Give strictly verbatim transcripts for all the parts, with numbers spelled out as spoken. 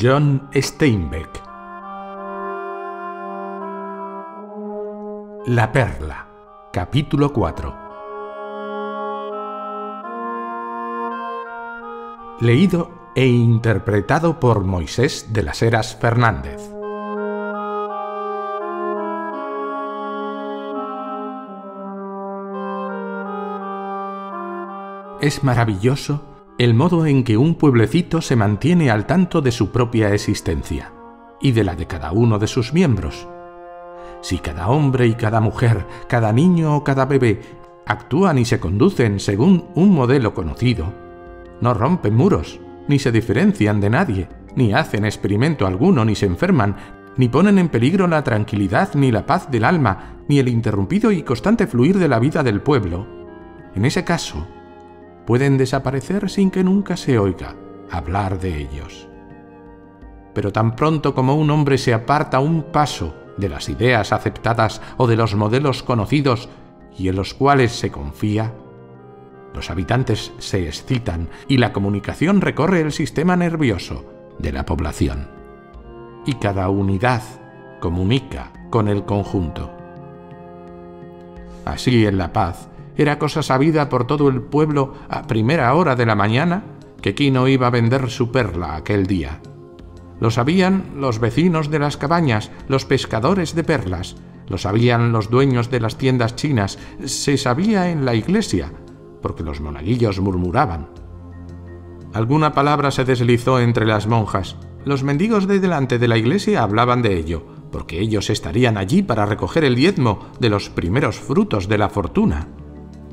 John Steinbeck. La Perla, capítulo cuatro. Leído e interpretado por Moisés de las Heras Fernández. Es maravilloso el modo en que un pueblecito se mantiene al tanto de su propia existencia y de la de cada uno de sus miembros. Si cada hombre y cada mujer, cada niño o cada bebé actúan y se conducen según un modelo conocido, no rompen muros, ni se diferencian de nadie, ni hacen experimento alguno, ni se enferman, ni ponen en peligro la tranquilidad ni la paz del alma, ni el interrumpido y constante fluir de la vida del pueblo, en ese caso, pueden desaparecer sin que nunca se oiga hablar de ellos. Pero tan pronto como un hombre se aparta un paso de las ideas aceptadas o de los modelos conocidos y en los cuales se confía, los habitantes se excitan y la comunicación recorre el sistema nervioso de la población. Y cada unidad comunica con el conjunto. Así en La Paz, era cosa sabida por todo el pueblo a primera hora de la mañana que Kino iba a vender su perla aquel día. Lo sabían los vecinos de las cabañas, los pescadores de perlas, lo sabían los dueños de las tiendas chinas, se sabía en la iglesia, porque los monaguillos murmuraban. Alguna palabra se deslizó entre las monjas. Los mendigos de delante de la iglesia hablaban de ello, porque ellos estarían allí para recoger el diezmo de los primeros frutos de la fortuna.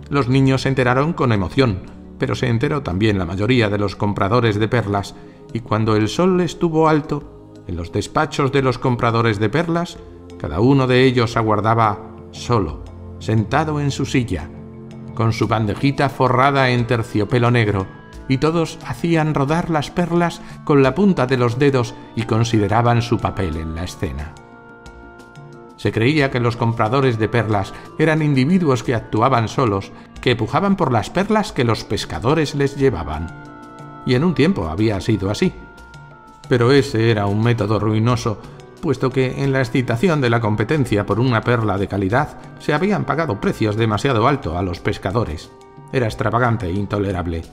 Los niños se enteraron con emoción, pero se enteró también la mayoría de los compradores de perlas, y cuando el sol estuvo alto, en los despachos de los compradores de perlas, cada uno de ellos aguardaba solo, sentado en su silla, con su bandejita forrada en terciopelo negro, y todos hacían rodar las perlas con la punta de los dedos y consideraban su papel en la escena. Se creía que los compradores de perlas eran individuos que actuaban solos, que pujaban por las perlas que los pescadores les llevaban. Y en un tiempo había sido así. Pero ese era un método ruinoso, puesto que en la excitación de la competencia por una perla de calidad se habían pagado precios demasiado altos a los pescadores. Era extravagante e intolerable.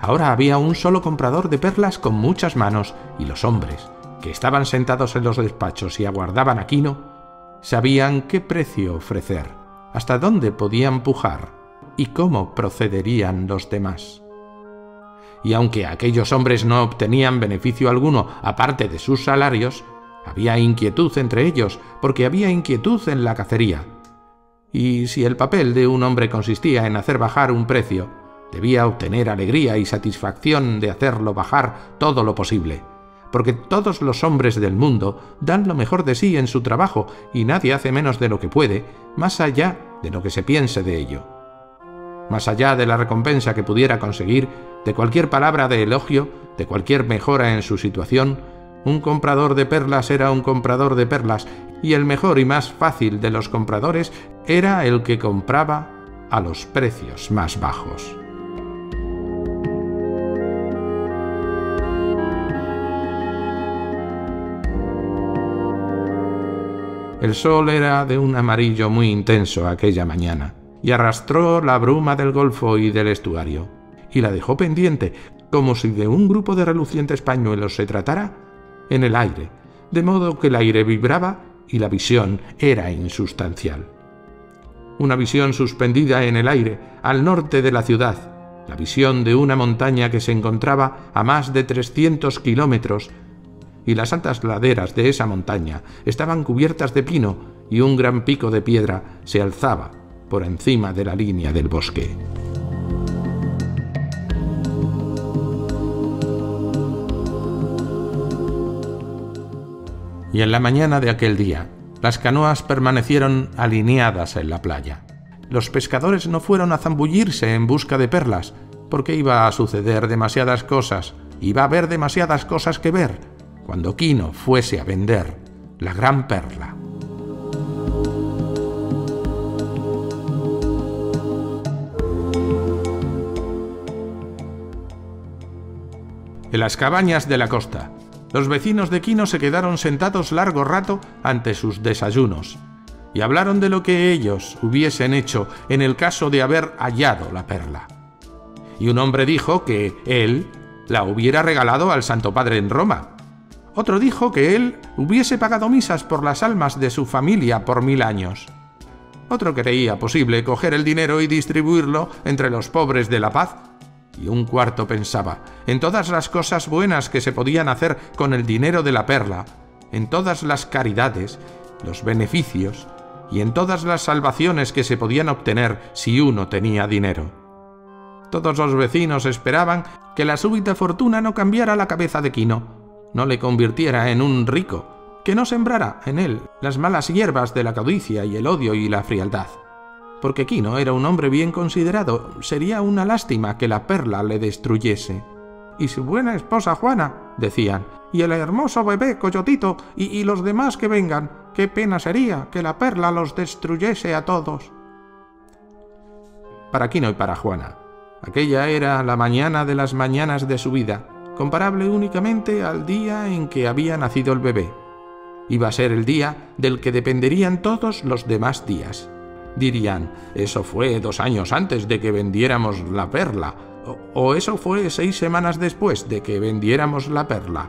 Ahora había un solo comprador de perlas con muchas manos, y los hombres, que estaban sentados en los despachos y aguardaban a Kino, sabían qué precio ofrecer, hasta dónde podían pujar y cómo procederían los demás. Y aunque aquellos hombres no obtenían beneficio alguno aparte de sus salarios, había inquietud entre ellos, porque había inquietud en la cacería. Y si el papel de un hombre consistía en hacer bajar un precio, debía obtener alegría y satisfacción de hacerlo bajar todo lo posible. Porque todos los hombres del mundo dan lo mejor de sí en su trabajo y nadie hace menos de lo que puede, más allá de lo que se piense de ello. Más allá de la recompensa que pudiera conseguir, de cualquier palabra de elogio, de cualquier mejora en su situación, un comprador de perlas era un comprador de perlas y el mejor y más fácil de los compradores era el que compraba a los precios más bajos. El sol era de un amarillo muy intenso aquella mañana, y arrastró la bruma del golfo y del estuario, y la dejó pendiente, como si de un grupo de relucientes pañuelos se tratara, en el aire, de modo que el aire vibraba y la visión era insustancial. Una visión suspendida en el aire, al norte de la ciudad, la visión de una montaña que se encontraba a más de trescientos kilómetros, y las altas laderas de esa montaña estaban cubiertas de pino y un gran pico de piedra se alzaba por encima de la línea del bosque. Y en la mañana de aquel día, las canoas permanecieron alineadas en la playa. Los pescadores no fueron a zambullirse en busca de perlas, porque iba a suceder demasiadas cosas, iba a haber demasiadas cosas que ver, cuando Kino fuese a vender la gran perla. En las cabañas de la costa, Los vecinos de Kino se quedaron sentados largo rato ante sus desayunos y hablaron de lo que ellos hubiesen hecho en el caso de haber hallado la perla. Y un hombre dijo que él la hubiera regalado al Santo Padre en Roma. Otro dijo que él hubiese pagado misas por las almas de su familia por mil años. Otro creía posible coger el dinero y distribuirlo entre los pobres de La Paz. Y un cuarto pensaba en todas las cosas buenas que se podían hacer con el dinero de la perla, en todas las caridades, los beneficios y en todas las salvaciones que se podían obtener si uno tenía dinero. Todos los vecinos esperaban que la súbita fortuna no cambiara la cabeza de Kino, no le convirtiera en un rico, que no sembrara en él las malas hierbas de la codicia y el odio y la frialdad. Porque Kino era un hombre bien considerado, sería una lástima que la perla le destruyese. Y su buena esposa Juana, decían, y el hermoso bebé Coyotito, y, y los demás que vengan, qué pena sería que la perla los destruyese a todos. Para Kino y para Juana, aquella era la mañana de las mañanas de su vida, comparable únicamente al día en que había nacido el bebé. Iba a ser el día del que dependerían todos los demás días. Dirían, eso fue dos años antes de que vendiéramos la perla, o, o eso fue seis semanas después de que vendiéramos la perla.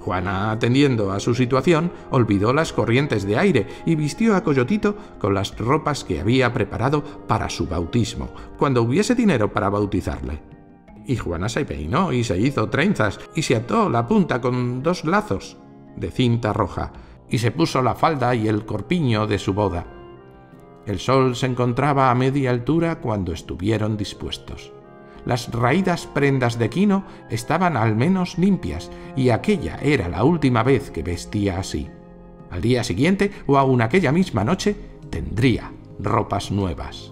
Juana, atendiendo a su situación, olvidó las corrientes de aire y vistió a Coyotito con las ropas que había preparado para su bautismo, cuando hubiese dinero para bautizarle. Y Juana se peinó y se hizo trenzas y se ató la punta con dos lazos de cinta roja y se puso la falda y el corpiño de su boda. El sol se encontraba a media altura cuando estuvieron dispuestos. Las raídas prendas de Kino estaban al menos limpias, y aquella era la última vez que vestía así. Al día siguiente, o aún aquella misma noche, tendría ropas nuevas.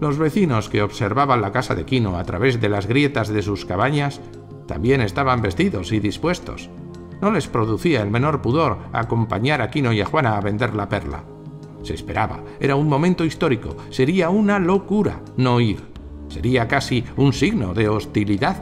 Los vecinos que observaban la casa de Kino a través de las grietas de sus cabañas también estaban vestidos y dispuestos. No les producía el menor pudor acompañar a Kino y a Juana a vender la perla. Se esperaba, era un momento histórico, sería una locura no ir. Sería casi un signo de hostilidad.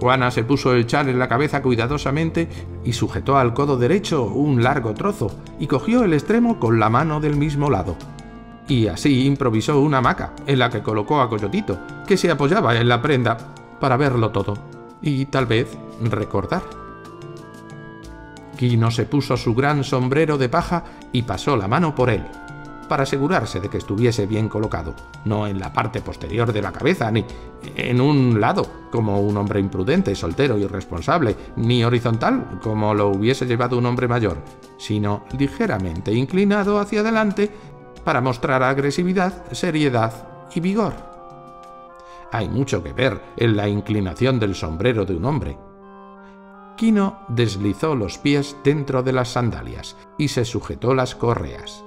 Juana se puso el chal en la cabeza cuidadosamente y sujetó al codo derecho un largo trozo y cogió el extremo con la mano del mismo lado. Y así improvisó una hamaca en la que colocó a Coyotito, que se apoyaba en la prenda para verlo todo y tal vez recordar. Kino se puso su gran sombrero de paja y pasó la mano por él, para asegurarse de que estuviese bien colocado, no en la parte posterior de la cabeza, ni en un lado, como un hombre imprudente, soltero y irresponsable, ni horizontal, como lo hubiese llevado un hombre mayor, sino ligeramente inclinado hacia adelante para mostrar agresividad, seriedad y vigor. Hay mucho que ver en la inclinación del sombrero de un hombre. Kino deslizó los pies dentro de las sandalias y se sujetó las correas.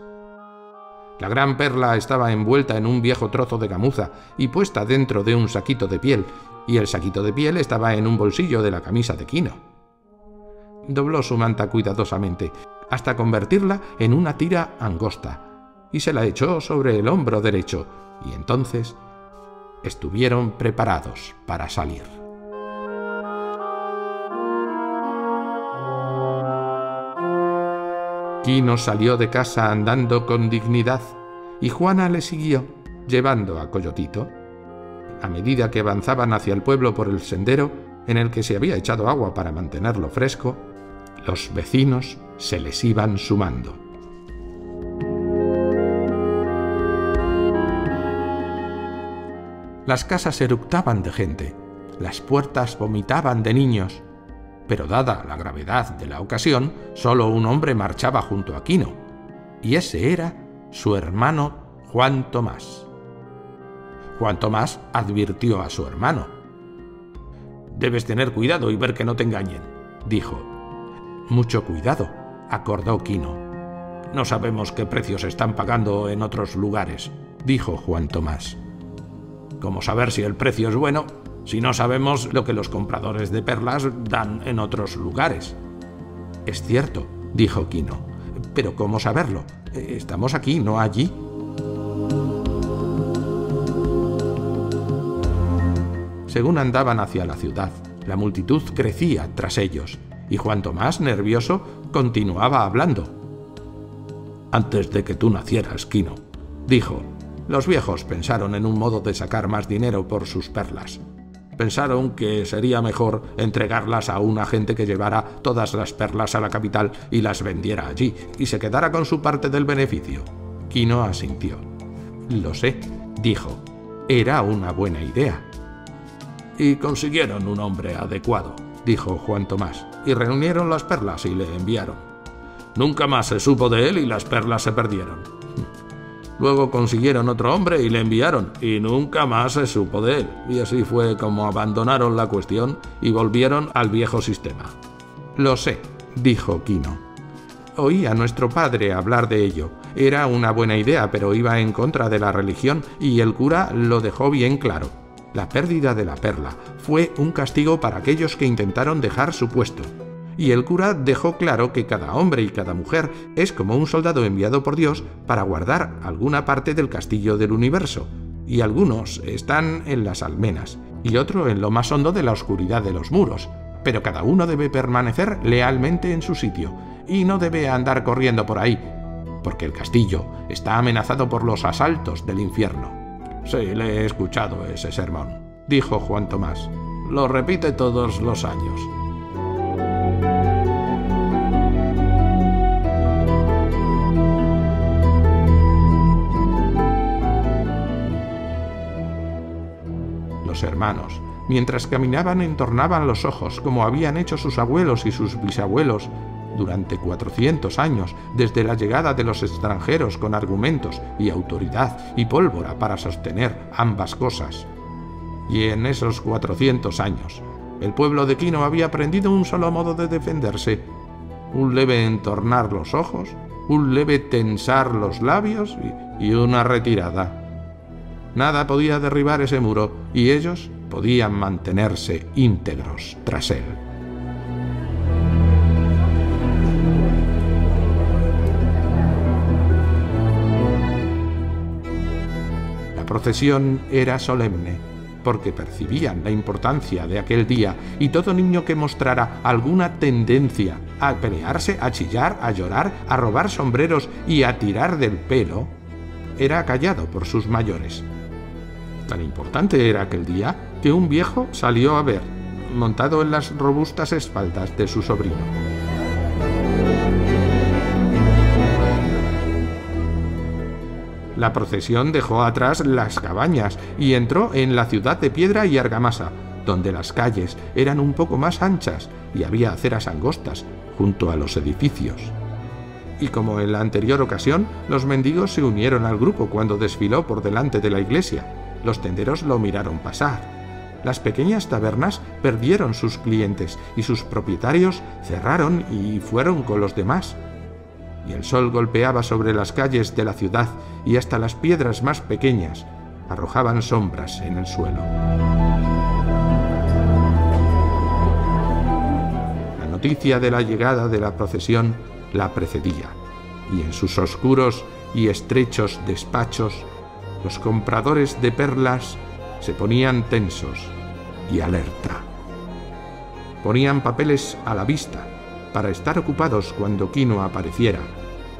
La gran perla estaba envuelta en un viejo trozo de gamuza y puesta dentro de un saquito de piel, y el saquito de piel estaba en un bolsillo de la camisa de Kino. Dobló su manta cuidadosamente, hasta convertirla en una tira angosta, y se la echó sobre el hombro derecho, y entonces estuvieron preparados para salir. Kino salió de casa andando con dignidad y Juana le siguió, llevando a Coyotito. A medida que avanzaban hacia el pueblo por el sendero, en el que se había echado agua para mantenerlo fresco, los vecinos se les iban sumando. Las casas eructaban de gente, las puertas vomitaban de niños, pero dada la gravedad de la ocasión, solo un hombre marchaba junto a Kino, y ese era su hermano Juan Tomás. Juan Tomás advirtió a su hermano. «Debes tener cuidado y ver que no te engañen», dijo. «Mucho cuidado», acordó Kino. «No sabemos qué precios están pagando en otros lugares», dijo Juan Tomás. «Como saber si el precio es bueno, si no sabemos lo que los compradores de perlas dan en otros lugares. Es cierto, dijo Kino, pero ¿cómo saberlo? Estamos aquí, no allí. Según andaban hacia la ciudad, la multitud crecía tras ellos, y Juan Tomás, nervioso, continuaba hablando. «Antes de que tú nacieras, Kino», dijo, «los viejos pensaron en un modo de sacar más dinero por sus perlas. Pensaron que sería mejor entregarlas a una gente que llevara todas las perlas a la capital y las vendiera allí, y se quedara con su parte del beneficio». Kino asintió. «Lo sé», dijo, «era una buena idea». «Y consiguieron un hombre adecuado», dijo Juan Tomás, «y reunieron las perlas y le enviaron. Nunca más se supo de él y las perlas se perdieron. Luego consiguieron otro hombre y le enviaron, y nunca más se supo de él. Y así fue como abandonaron la cuestión y volvieron al viejo sistema». «Lo sé», dijo Kino. «Oí a nuestro padre hablar de ello. Era una buena idea, pero iba en contra de la religión y el cura lo dejó bien claro. La pérdida de la perla fue un castigo para aquellos que intentaron dejar su puesto. Y el cura dejó claro que cada hombre y cada mujer es como un soldado enviado por Dios para guardar alguna parte del castillo del universo. Y algunos están en las almenas, y otro en lo más hondo de la oscuridad de los muros. Pero cada uno debe permanecer lealmente en su sitio, y no debe andar corriendo por ahí, porque el castillo está amenazado por los asaltos del infierno». «Sí, le he escuchado ese sermón», dijo Juan Tomás. «Lo repite todos los años». Los hermanos, mientras caminaban, entornaban los ojos, como habían hecho sus abuelos y sus bisabuelos durante cuatrocientos años, desde la llegada de los extranjeros con argumentos y autoridad y pólvora para sostener ambas cosas. Y en esos cuatrocientos años, el pueblo de Kino había aprendido un solo modo de defenderse: un leve entornar los ojos, un leve tensar los labios y, y una retirada. Nada podía derribar ese muro, y ellos podían mantenerse íntegros tras él. La procesión era solemne, porque percibían la importancia de aquel día, y todo niño que mostrara alguna tendencia a pelearse, a chillar, a llorar, a robar sombreros y a tirar del pelo, era callado por sus mayores. Tan importante era aquel día que un viejo salió a ver, montado en las robustas espaldas de su sobrino. La procesión dejó atrás las cabañas y entró en la ciudad de piedra y argamasa, donde las calles eran un poco más anchas y había aceras angostas junto a los edificios. Y como en la anterior ocasión, los mendigos se unieron al grupo cuando desfiló por delante de la iglesia. Los tenderos lo miraron pasar. Las pequeñas tabernas perdieron sus clientes y sus propietarios cerraron y fueron con los demás. Y el sol golpeaba sobre las calles de la ciudad y hasta las piedras más pequeñas arrojaban sombras en el suelo. La noticia de la llegada de la procesión la precedía, y en sus oscuros y estrechos despachos los compradores de perlas se ponían tensos y alerta. Ponían papeles a la vista para estar ocupados cuando Kino apareciera,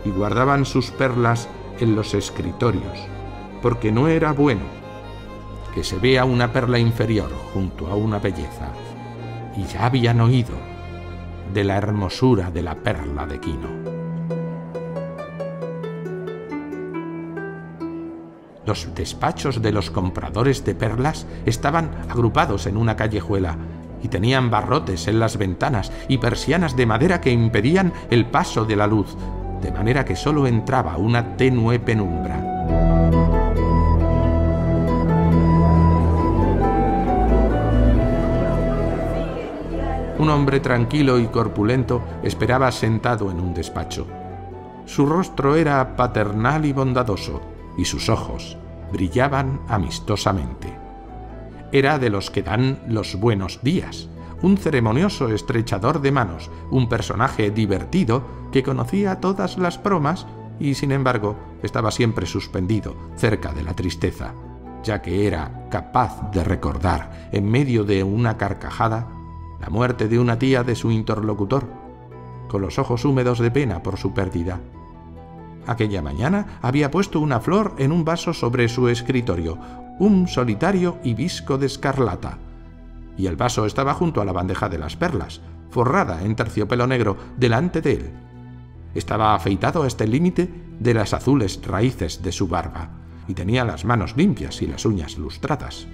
y guardaban sus perlas en los escritorios, porque no era bueno que se vea una perla inferior junto a una belleza, y ya habían oído de la hermosura de la perla de Kino. Los despachos de los compradores de perlas estaban agrupados en una callejuela, y tenían barrotes en las ventanas y persianas de madera que impedían el paso de la luz, de manera que solo entraba una tenue penumbra. Un hombre tranquilo y corpulento esperaba sentado en un despacho. Su rostro era paternal y bondadoso, y sus ojos brillaban amistosamente. Era de los que dan los buenos días, un ceremonioso estrechador de manos, un personaje divertido que conocía todas las bromas y, sin embargo, estaba siempre suspendido cerca de la tristeza, ya que era capaz de recordar, en medio de una carcajada, la muerte de una tía de su interlocutor, con los ojos húmedos de pena por su pérdida. Aquella mañana había puesto una flor en un vaso sobre su escritorio, un solitario hibisco de escarlata, y el vaso estaba junto a la bandeja de las perlas, forrada en terciopelo negro, delante de él. Estaba afeitado hasta el límite de las azules raíces de su barba, y tenía las manos limpias y las uñas lustradas.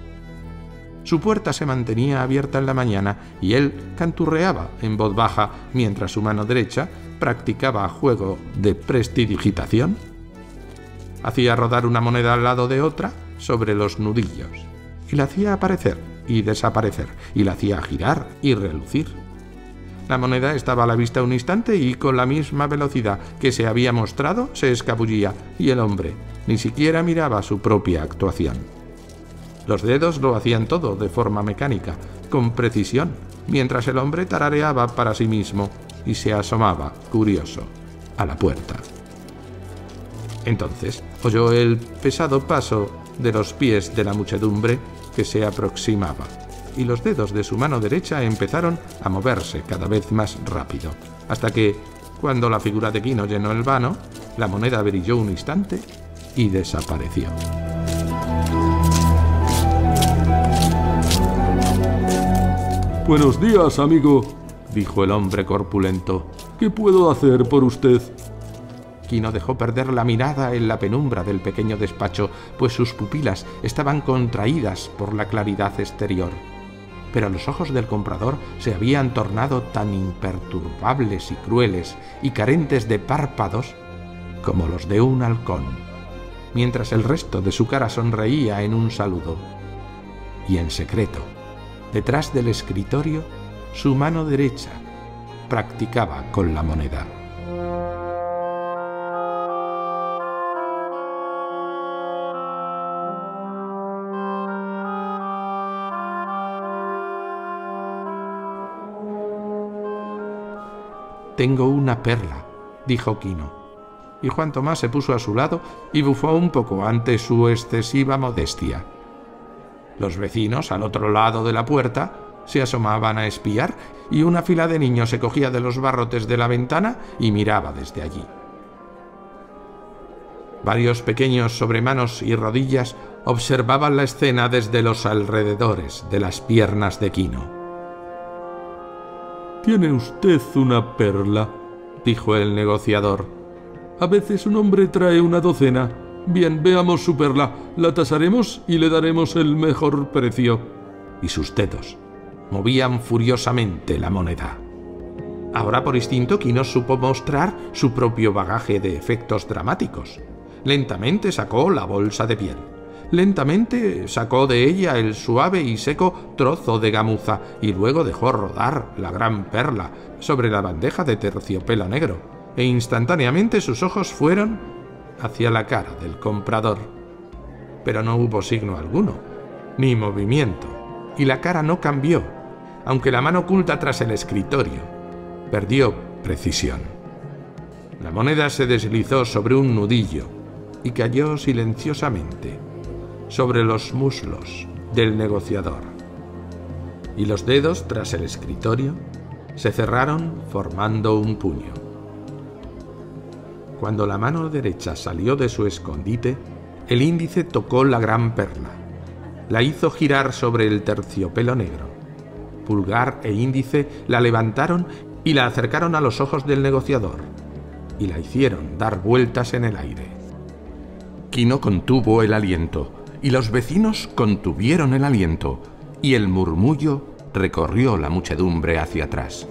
Su puerta se mantenía abierta en la mañana y él canturreaba en voz baja mientras su mano derecha practicaba juego de prestidigitación. Hacía rodar una moneda al lado de otra sobre los nudillos y la hacía aparecer y desaparecer y la hacía girar y relucir. La moneda estaba a la vista un instante y con la misma velocidad que se había mostrado se escabullía y el hombre ni siquiera miraba su propia actuación. Los dedos lo hacían todo de forma mecánica, con precisión, mientras el hombre tarareaba para sí mismo y se asomaba, curioso, a la puerta. Entonces oyó el pesado paso de los pies de la muchedumbre que se aproximaba, y los dedos de su mano derecha empezaron a moverse cada vez más rápido, hasta que, cuando la figura de Kino llenó el vano, la moneda brilló un instante y desapareció. «Buenos días, amigo», dijo el hombre corpulento. «¿Qué puedo hacer por usted?» Kino dejó perder la mirada en la penumbra del pequeño despacho, pues sus pupilas estaban contraídas por la claridad exterior. Pero los ojos del comprador se habían tornado tan imperturbables y crueles y carentes de párpados como los de un halcón, mientras el resto de su cara sonreía en un saludo. Y en secreto, detrás del escritorio, su mano derecha practicaba con la moneda. «Tengo una perla», dijo Kino, y Juan Tomás se puso a su lado y bufó un poco ante su excesiva modestia. Los vecinos, al otro lado de la puerta, se asomaban a espiar y una fila de niños se cogía de los barrotes de la ventana y miraba desde allí. Varios pequeños sobre manos y rodillas observaban la escena desde los alrededores de las piernas de Kino. «Tiene usted una perla», dijo el negociador. «A veces un hombre trae una docena. Bien, veamos su perla, la tasaremos y le daremos el mejor precio». Y sus dedos movían furiosamente la moneda. Ahora por instinto Kino supo mostrar su propio bagaje de efectos dramáticos. Lentamente sacó la bolsa de piel. Lentamente sacó de ella el suave y seco trozo de gamuza y luego dejó rodar la gran perla sobre la bandeja de terciopelo negro, e instantáneamente sus ojos fueron hacia la cara del comprador. Pero no hubo signo alguno, ni movimiento, y la cara no cambió, aunque la mano oculta tras el escritorio perdió precisión. La moneda se deslizó sobre un nudillo y cayó silenciosamente sobre los muslos del negociador, y los dedos tras el escritorio se cerraron formando un puño. Cuando la mano derecha salió de su escondite, el índice tocó la gran perla, la hizo girar sobre el terciopelo negro. Pulgar e índice la levantaron y la acercaron a los ojos del negociador, y la hicieron dar vueltas en el aire. Kino contuvo el aliento, y los vecinos contuvieron el aliento, y el murmullo recorrió la muchedumbre hacia atrás.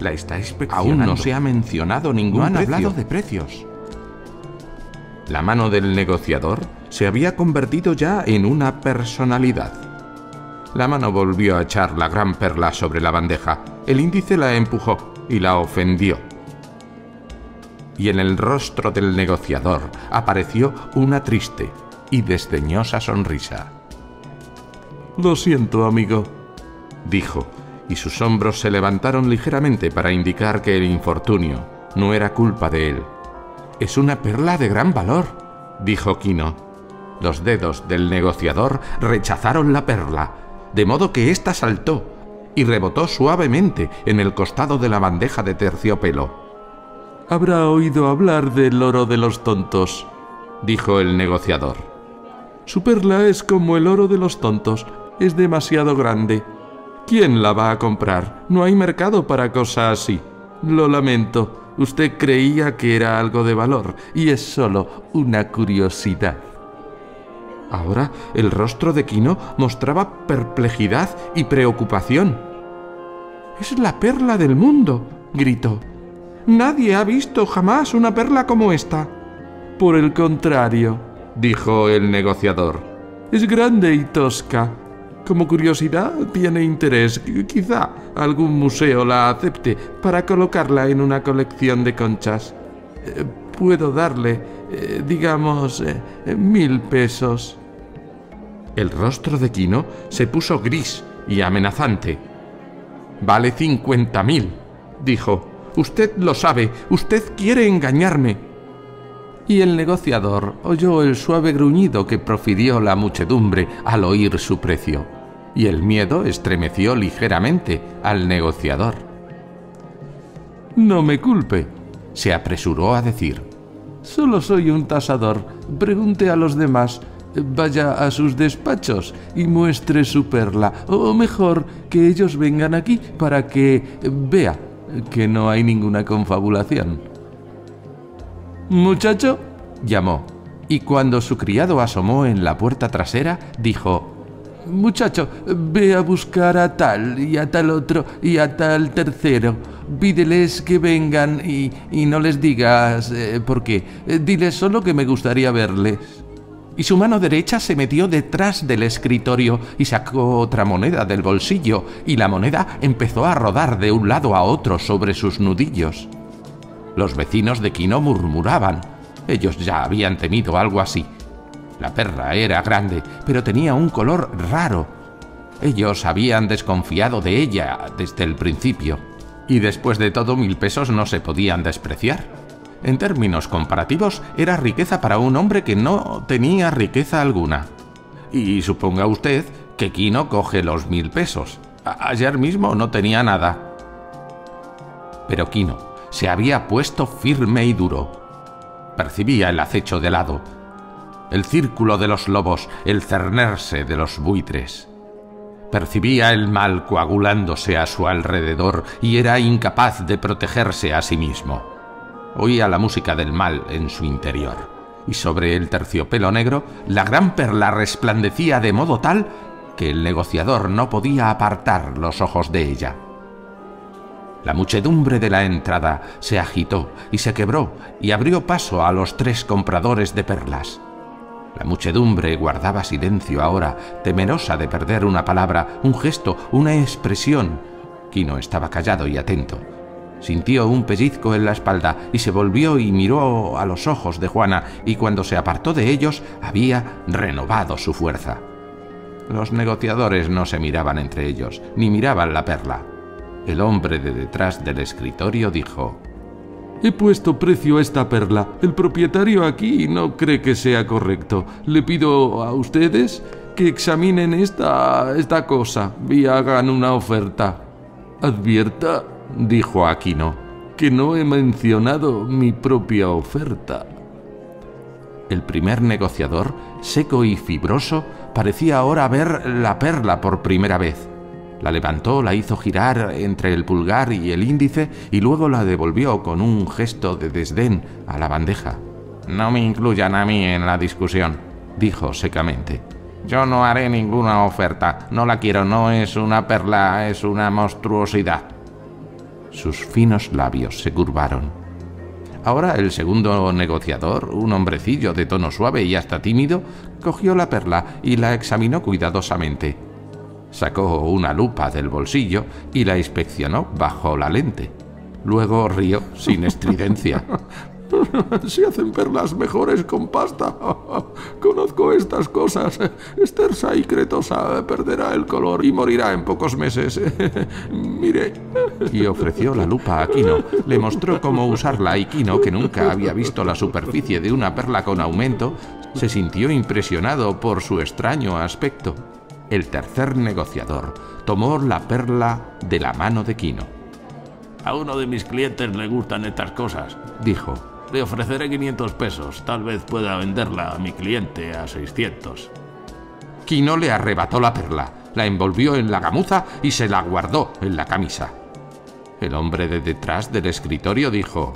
«La está inspeccionando. Aún no se ha mencionado ningún precio. No han hablado de precios». La mano del negociador se había convertido ya en una personalidad. La mano volvió a echar la gran perla sobre la bandeja, el índice la empujó y la ofendió. Y en el rostro del negociador apareció una triste y desdeñosa sonrisa. Lo siento, amigo, dijo, y sus hombros se levantaron ligeramente para indicar que el infortunio no era culpa de él. —Es una perla de gran valor —dijo Kino. Los dedos del negociador rechazaron la perla, de modo que ésta saltó y rebotó suavemente en el costado de la bandeja de terciopelo. —Habrá oído hablar del oro de los tontos —dijo el negociador. —Su perla es como el oro de los tontos, es demasiado grande. ¿Quién la va a comprar? No hay mercado para cosas así. Lo lamento. Usted creía que era algo de valor, y es solo una curiosidad. Ahora el rostro de Kino mostraba perplejidad y preocupación. —¡Es la perla del mundo! —gritó. —¡Nadie ha visto jamás una perla como esta! —Por el contrario —dijo el negociador—, es grande y tosca. Como curiosidad tiene interés. Quizá algún museo la acepte para colocarla en una colección de conchas. Eh, puedo darle, eh, digamos, eh, mil pesos. El rostro de Kino se puso gris y amenazante. —Vale cincuenta mil —dijo—. Usted lo sabe. Usted quiere engañarme. Y el negociador oyó el suave gruñido que profirió la muchedumbre al oír su precio, y el miedo estremeció ligeramente al negociador. —No me culpe —se apresuró a decir—. Solo soy un tasador. Pregunte a los demás. Vaya a sus despachos y muestre su perla, o mejor, que ellos vengan aquí para que vea que no hay ninguna confabulación. —Muchacho —llamó, y cuando su criado asomó en la puerta trasera, dijo: —Muchacho, ve a buscar a tal y a tal otro y a tal tercero. Pídeles que vengan y, y no les digas eh, por qué. Diles solo que me gustaría verles. Y su mano derecha se metió detrás del escritorio y sacó otra moneda del bolsillo, y la moneda empezó a rodar de un lado a otro sobre sus nudillos. Los vecinos de Kino murmuraban. Ellos ya habían temido algo así. La perla era grande, pero tenía un color raro. Ellos habían desconfiado de ella desde el principio. Y después de todo, mil pesos no se podían despreciar. En términos comparativos, era riqueza para un hombre que no tenía riqueza alguna. Y suponga usted que Kino coge los mil pesos. Ayer mismo no tenía nada. Pero Kino se había puesto firme y duro. Percibía el acecho de lado, el círculo de los lobos, el cernerse de los buitres. Percibía el mal coagulándose a su alrededor y era incapaz de protegerse a sí mismo. Oía la música del mal en su interior, y sobre el terciopelo negro la gran perla resplandecía de modo tal que el negociador no podía apartar los ojos de ella. La muchedumbre de la entrada se agitó y se quebró y abrió paso a los tres compradores de perlas. La muchedumbre guardaba silencio ahora, temerosa de perder una palabra, un gesto, una expresión. Kino estaba callado y atento. Sintió un pellizco en la espalda y se volvió y miró a los ojos de Juana, y cuando se apartó de ellos había renovado su fuerza. Los negociadores no se miraban entre ellos, ni miraban la perla. El hombre de detrás del escritorio dijo: —He puesto precio a esta perla. El propietario aquí no cree que sea correcto. Le pido a ustedes que examinen esta, esta cosa y hagan una oferta. —Advierta —dijo a Kino— que no he mencionado mi propia oferta. El primer negociador, seco y fibroso, parecía ahora ver la perla por primera vez. La levantó, la hizo girar entre el pulgar y el índice y luego la devolvió con un gesto de desdén a la bandeja. —No me incluyan a mí en la discusión —dijo secamente—. Yo no haré ninguna oferta. No la quiero. No es una perla, es una monstruosidad. Sus finos labios se curvaron. Ahora el segundo negociador, un hombrecillo de tono suave y hasta tímido, cogió la perla y la examinó cuidadosamente. Sacó una lupa del bolsillo y la inspeccionó bajo la lente. Luego rió sin estridencia. Se hacen perlas mejores con pasta. Conozco estas cosas. Estersa y cretosa perderá el color y morirá en pocos meses. Mire. Y ofreció la lupa a Kino. Le mostró cómo usarla y Kino, que nunca había visto la superficie de una perla con aumento, se sintió impresionado por su extraño aspecto. El tercer negociador tomó la perla de la mano de Kino. A uno de mis clientes le gustan estas cosas, dijo. Le ofreceré quinientos pesos, tal vez pueda venderla a mi cliente a seiscientos. Kino le arrebató la perla, la envolvió en la gamuza y se la guardó en la camisa. El hombre de detrás del escritorio dijo: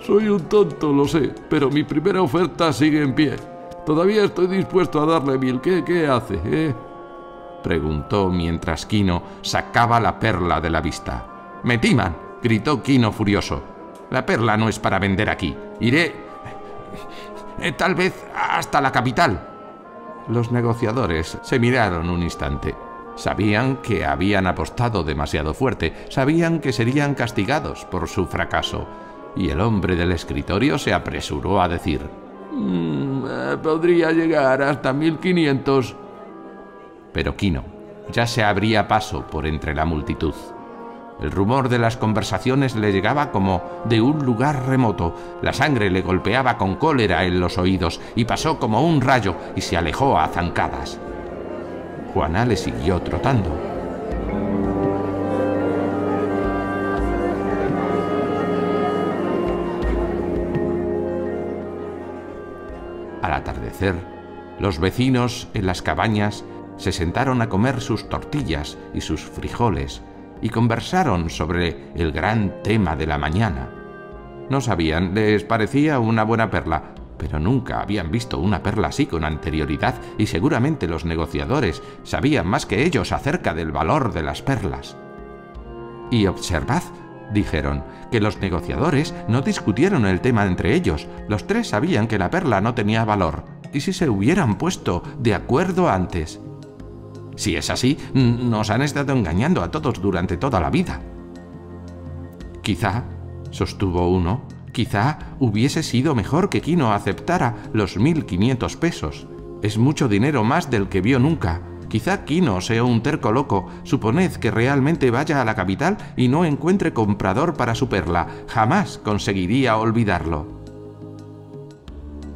«Soy un tonto, lo sé, pero mi primera oferta sigue en pie. Todavía estoy dispuesto a darle mil. ¿Qué, qué hace, eh?» preguntó mientras Kino sacaba la perla de la vista. «¡Me timan!», gritó Kino furioso. «La perla no es para vender aquí. Iré, eh, tal vez, hasta la capital». Los negociadores se miraron un instante. Sabían que habían apostado demasiado fuerte. Sabían que serían castigados por su fracaso. Y el hombre del escritorio se apresuró a decir: mm, eh, «Podría llegar hasta mil quinientos». Pero Kino ya se abría paso por entre la multitud. El rumor de las conversaciones le llegaba como de un lugar remoto. La sangre le golpeaba con cólera en los oídos y pasó como un rayo y se alejó a zancadas. Juana le siguió trotando. Al atardecer, los vecinos en las cabañas se sentaron a comer sus tortillas y sus frijoles, y conversaron sobre el gran tema de la mañana. No sabían, les parecía una buena perla, pero nunca habían visto una perla así con anterioridad, y seguramente los negociadores sabían más que ellos acerca del valor de las perlas. «Y observad», dijeron, «que los negociadores no discutieron el tema entre ellos. Los tres sabían que la perla no tenía valor, y si se hubieran puesto de acuerdo antes». «Si es así, nos han estado engañando a todos durante toda la vida». «Quizá», sostuvo uno, «quizá hubiese sido mejor que Kino aceptara los mil quinientos pesos. Es mucho dinero más del que vio nunca. Quizá Kino sea un terco loco. Suponed que realmente vaya a la capital y no encuentre comprador para su perla. Jamás conseguiría olvidarlo».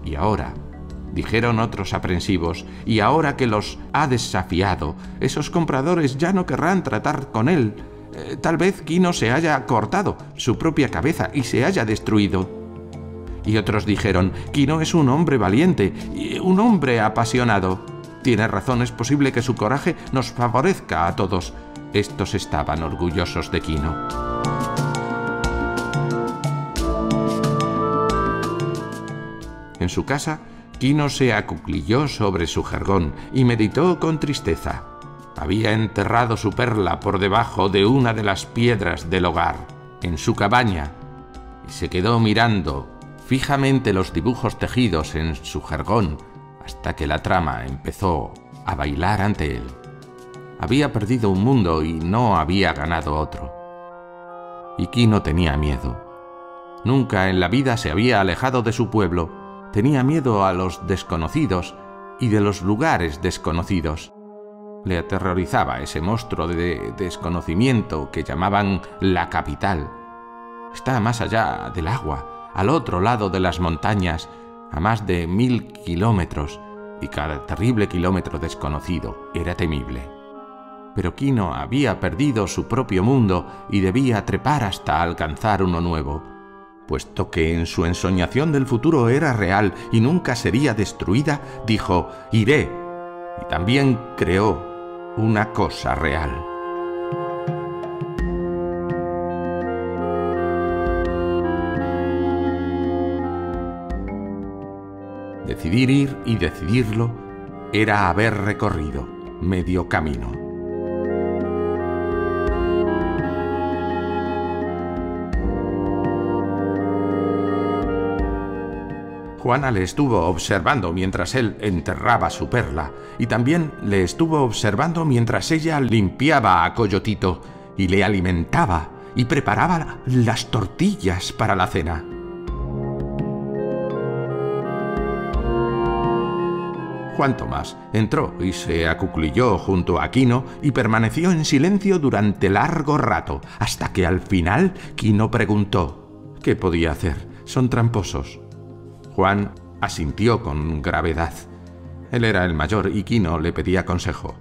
«Y ahora», dijeron otros aprensivos, «y ahora que los ha desafiado, esos compradores ya no querrán tratar con él. Eh, tal vez Kino se haya cortado su propia cabeza y se haya destruido». Y otros dijeron: «Kino es un hombre valiente, un hombre apasionado. Tiene razón, es posible que su coraje nos favorezca a todos». Estos estaban orgullosos de Kino. En su casa, Kino se acuclilló sobre su jergón y meditó con tristeza. Había enterrado su perla por debajo de una de las piedras del hogar, en su cabaña, y se quedó mirando fijamente los dibujos tejidos en su jergón hasta que la trama empezó a bailar ante él. Había perdido un mundo y no había ganado otro. Y Kino tenía miedo. Nunca en la vida se había alejado de su pueblo. Tenía miedo a los desconocidos y de los lugares desconocidos. Le aterrorizaba ese monstruo de desconocimiento que llamaban la capital. Está más allá del agua, al otro lado de las montañas, a más de mil kilómetros, y cada terrible kilómetro desconocido era temible. Pero Kino había perdido su propio mundo y debía trepar hasta alcanzar uno nuevo, puesto que en su ensoñación del futuro era real y nunca sería destruida. Dijo: «Iré», y también creó una cosa real. Decidir ir y decidirlo era haber recorrido medio camino. Juana le estuvo observando mientras él enterraba su perla, y también le estuvo observando mientras ella limpiaba a Coyotito y le alimentaba y preparaba las tortillas para la cena. Juan Tomás entró y se acuclilló junto a Kino y permaneció en silencio durante largo rato, hasta que al final Kino preguntó: «¿Qué podía hacer? Son tramposos». Juan asintió con gravedad. Él era el mayor y Kino le pedía consejo.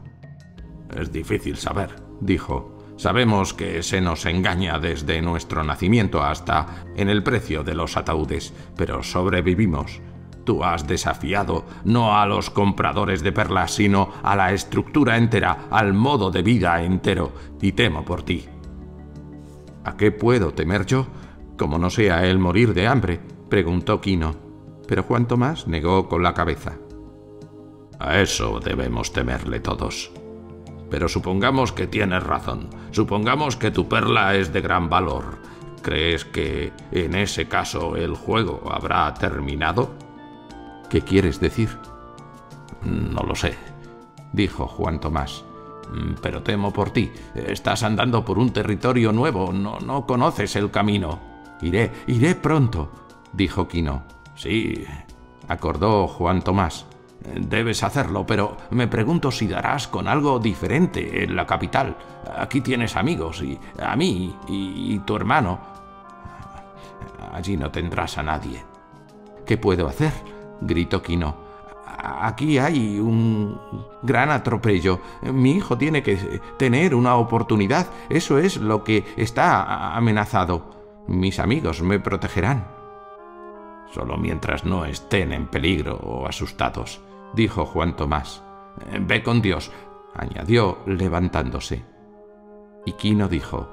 «Es difícil saber», dijo. «Sabemos que se nos engaña desde nuestro nacimiento hasta en el precio de los ataúdes, pero sobrevivimos. Tú has desafiado no a los compradores de perlas, sino a la estructura entera, al modo de vida entero, y temo por ti». «¿A qué puedo temer yo? Como no sea el morir de hambre», preguntó Kino. Pero Juan Tomás negó con la cabeza. «A eso debemos temerle todos. Pero supongamos que tienes razón. Supongamos que tu perla es de gran valor. ¿Crees que en ese caso el juego habrá terminado?» «¿Qué quieres decir?» «No lo sé», dijo Juan Tomás. «Pero temo por ti. Estás andando por un territorio nuevo. No, no conoces el camino». «Iré, iré pronto», dijo Kino. «Sí», acordó Juan Tomás. «Debes hacerlo, pero me pregunto si darás con algo diferente en la capital. Aquí tienes amigos, y a mí, y, y tu hermano. Allí no tendrás a nadie». «¿Qué puedo hacer?», gritó Kino. «Aquí hay un gran atropello. Mi hijo tiene que tener una oportunidad. Eso es lo que está amenazado. Mis amigos me protegerán». «Solo mientras no estén en peligro o asustados», dijo Juan Tomás. «Ve con Dios», añadió levantándose. Y Kino dijo: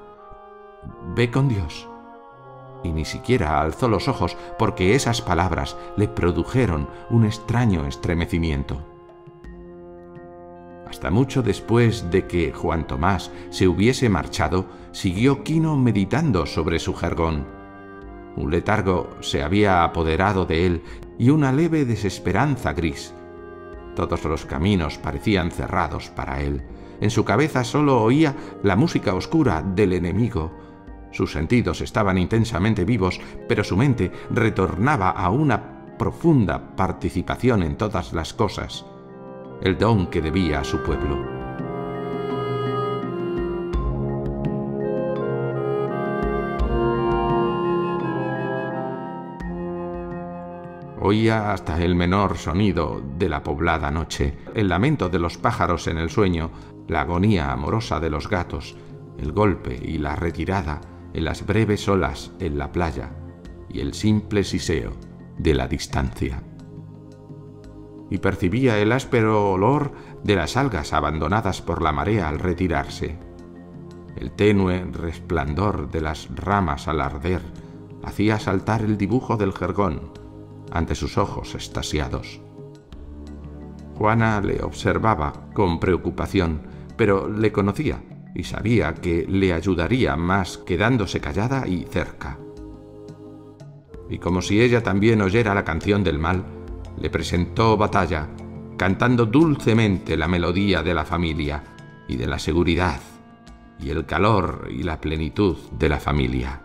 «Ve con Dios». Y ni siquiera alzó los ojos, porque esas palabras le produjeron un extraño estremecimiento. Hasta mucho después de que Juan Tomás se hubiese marchado, siguió Kino meditando sobre su jergón. Un letargo se había apoderado de él y una leve desesperanza gris. Todos los caminos parecían cerrados para él. En su cabeza solo oía la música oscura del enemigo. Sus sentidos estaban intensamente vivos, pero su mente retornaba a una profunda participación en todas las cosas, el don que debía a su pueblo. Oía hasta el menor sonido de la poblada noche, el lamento de los pájaros en el sueño, la agonía amorosa de los gatos, el golpe y la retirada en las breves olas en la playa y el simple siseo de la distancia. Y percibía el áspero olor de las algas abandonadas por la marea al retirarse, el tenue resplandor de las ramas al arder hacía saltar el dibujo del jergón ante sus ojos extasiados. Juana le observaba con preocupación, pero le conocía y sabía que le ayudaría más quedándose callada y cerca. Y como si ella también oyera la canción del mal, le presentó batalla, cantando dulcemente la melodía de la familia y de la seguridad y el calor y la plenitud de la familia.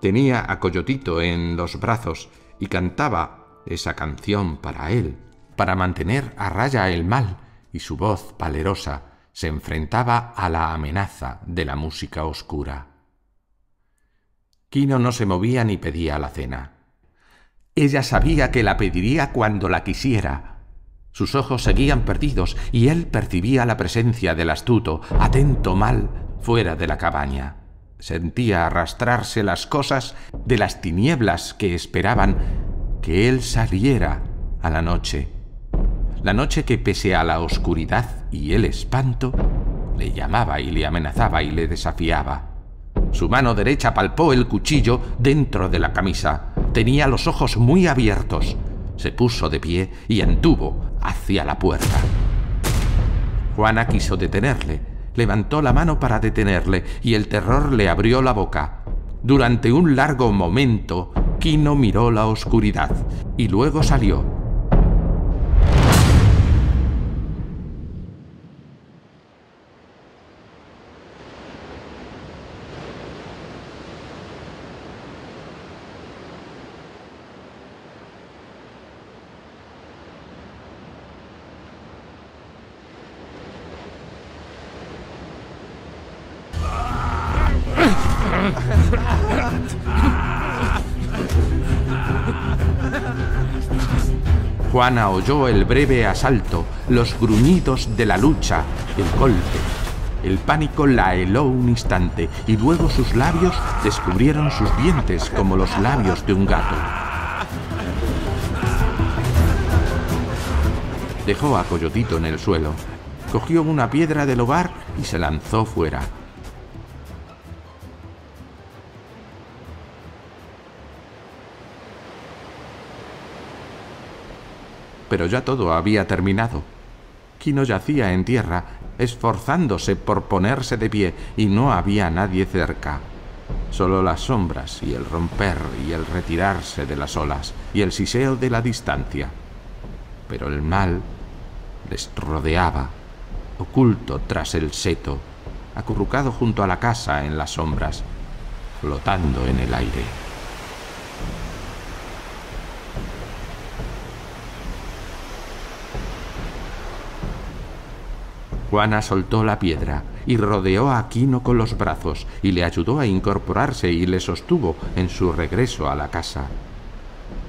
Tenía a Coyotito en los brazos y cantaba esa canción para él, para mantener a raya el mal, y su voz valerosa se enfrentaba a la amenaza de la música oscura. Kino no se movía ni pedía la cena. Ella sabía que la pediría cuando la quisiera. Sus ojos seguían perdidos y él percibía la presencia del astuto, atento mal, fuera de la cabaña. Sentía arrastrarse las cosas de las tinieblas que esperaban que él saliera a la noche. La noche que, pese a la oscuridad y el espanto, le llamaba y le amenazaba y le desafiaba. Su mano derecha palpó el cuchillo dentro de la camisa. Tenía los ojos muy abiertos. Se puso de pie y anduvo hacia la puerta. Juana quiso detenerle. Levantó la mano para detenerle y el terror le abrió la boca. Durante un largo momento, Kino miró la oscuridad y luego salió. Juana oyó el breve asalto, los gruñidos de la lucha, el golpe. El pánico la heló un instante y luego sus labios descubrieron sus dientes como los labios de un gato. Dejó a Coyotito en el suelo, cogió una piedra del hogar y se lanzó fuera. Pero ya todo había terminado. Kino yacía en tierra, esforzándose por ponerse de pie, y no había nadie cerca. Solo las sombras y el romper y el retirarse de las olas y el siseo de la distancia. Pero el mal les rodeaba, oculto tras el seto, acurrucado junto a la casa en las sombras, flotando en el aire. Juana soltó la piedra y rodeó a Kino con los brazos y le ayudó a incorporarse y le sostuvo en su regreso a la casa.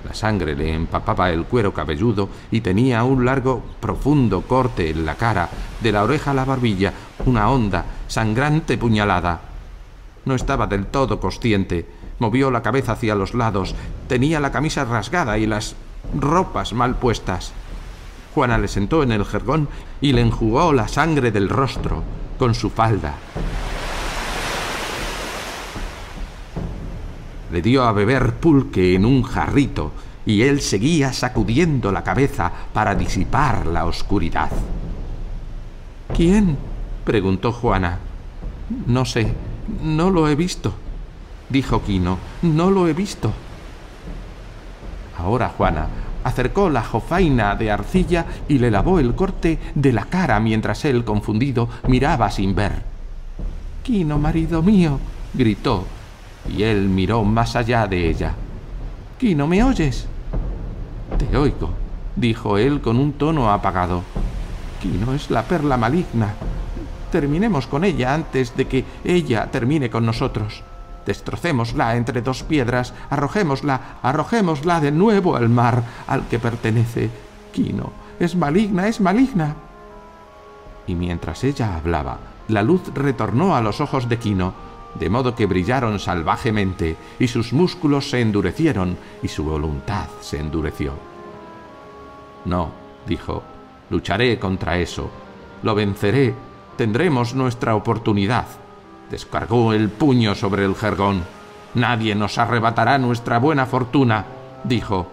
La sangre le empapaba el cuero cabelludo y tenía un largo, profundo corte en la cara, de la oreja a la barbilla, una honda, sangrante puñalada. No estaba del todo consciente, movió la cabeza hacia los lados, tenía la camisa rasgada y las ropas mal puestas. Juana le sentó en el jergón y le enjugó la sangre del rostro con su falda. Le dio a beber pulque en un jarrito y él seguía sacudiendo la cabeza para disipar la oscuridad. ¿Quién? Preguntó Juana. No sé, no lo he visto, dijo Kino, no lo he visto. Ahora Juana acercó la jofaina de arcilla y le lavó el corte de la cara mientras él, confundido, miraba sin ver. —¡Kino, marido mío! —gritó, y él miró más allá de ella. —¡Kino, me oyes! —Te oigo —dijo él con un tono apagado—. Kino es la perla maligna. Terminemos con ella antes de que ella termine con nosotros. Destrocémosla entre dos piedras, arrojémosla, arrojémosla de nuevo al mar al que pertenece. Kino, es maligna, es maligna. Y mientras ella hablaba, la luz retornó a los ojos de Kino, de modo que brillaron salvajemente, y sus músculos se endurecieron, y su voluntad se endureció. No, dijo, lucharé contra eso, lo venceré, tendremos nuestra oportunidad. Descargó el puño sobre el jergón. «Nadie nos arrebatará nuestra buena fortuna», dijo.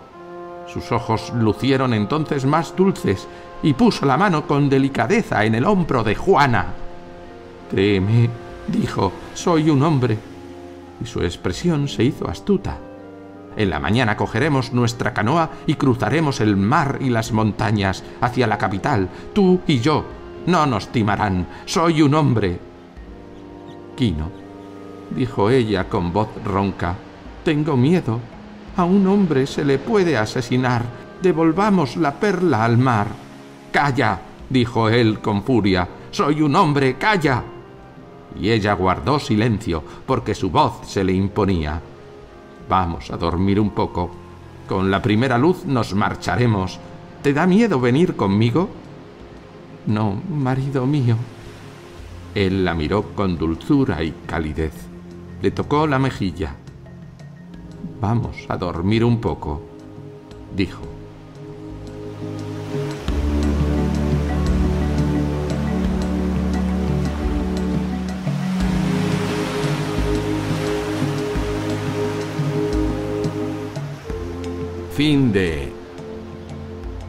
Sus ojos lucieron entonces más dulces y puso la mano con delicadeza en el hombro de Juana. «Créeme», dijo, «soy un hombre». Y su expresión se hizo astuta. «En la mañana cogeremos nuestra canoa y cruzaremos el mar y las montañas hacia la capital, tú y yo. No nos timarán, soy un hombre». —Kino —dijo ella con voz ronca—, tengo miedo. A un hombre se le puede asesinar. Devolvamos la perla al mar. —¡Calla! —dijo él con furia—. ¡Soy un hombre! ¡Calla! Y ella guardó silencio, porque su voz se le imponía. —Vamos a dormir un poco. Con la primera luz nos marcharemos. ¿Te da miedo venir conmigo? —No, marido mío. Él la miró con dulzura y calidez. Le tocó la mejilla. «Vamos a dormir un poco», dijo. Fin de...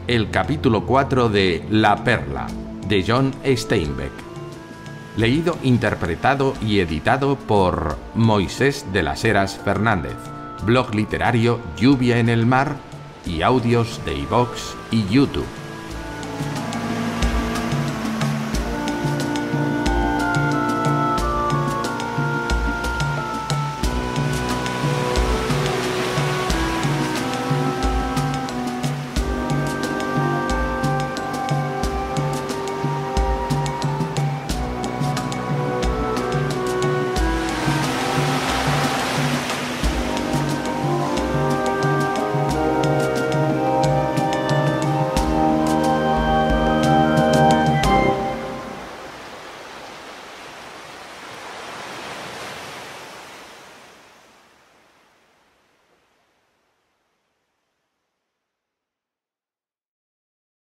El capítulo cuatro de La Perla, de John Steinbeck. Leído, interpretado y editado por Moisés de las Heras Fernández, blog literario Lluvia en el Mar y audios de iVoox y YouTube.